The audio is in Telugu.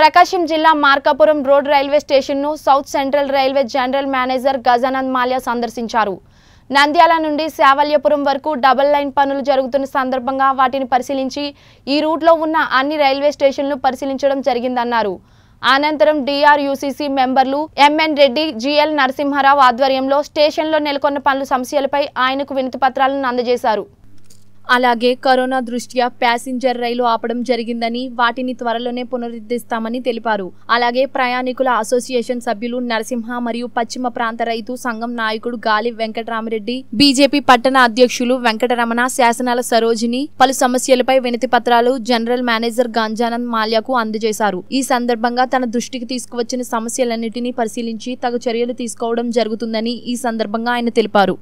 ప్రకాశం జిల్లా మార్కాపురం రోడ్ రైల్వే స్టేషన్ ను south central railway general manager Gajanand Mallya సందర్శించారు. నంద్యాల నుండి శావల్యపురం వరకు డబుల్ లైన్ పనులు జరుగుతున్న సందర్భంగా వాటిని పరిశీలించి ఈ రూట్ లో ఉన్న అన్ని రైల్వే స్టేషన్లను పరిశీలించడం జరిగిందన్నారు. అనంతరం డిఆర్యూసీసీ మెంబర్లు ఎంఎన్ రెడ్డి, జిఎల్ నరసింహారావు ఆధ్వర్యంలో స్టేషన్లో నెలకొన్న పనుల సమస్యలపై ఆయనకు వినతిపత్రాలను అందజేశారు. అలాగే కరోనా దృష్ట్యా ప్యాసింజర్ రైలు ఆపడం జరిగిందని, వాటిని త్వరలోనే పునరుద్ధరిస్తామని తెలిపారు. అలాగే ప్రయాణికుల అసోసియేషన్ సభ్యులు నరసింహ మరియు పశ్చిమ ప్రాంత రైతు సంఘం నాయకుడు గాలి వెంకటరామరెడ్డి, బీజేపీ పట్టణ అధ్యక్షులు వెంకటరమణ, శాసనాల సరోజిని పలు సమస్యలపై వినతి పత్రాలు జనరల్ మేనేజర్ గజానంద్ మాల్యకు అందజేశారు. ఈ సందర్భంగా తన దృష్టికి తీసుకువచ్చిన సమస్యలన్నింటినీ పరిశీలించి తగు చర్యలు తీసుకోవడం జరుగుతుందని ఈ సందర్భంగా ఆయన తెలిపారు.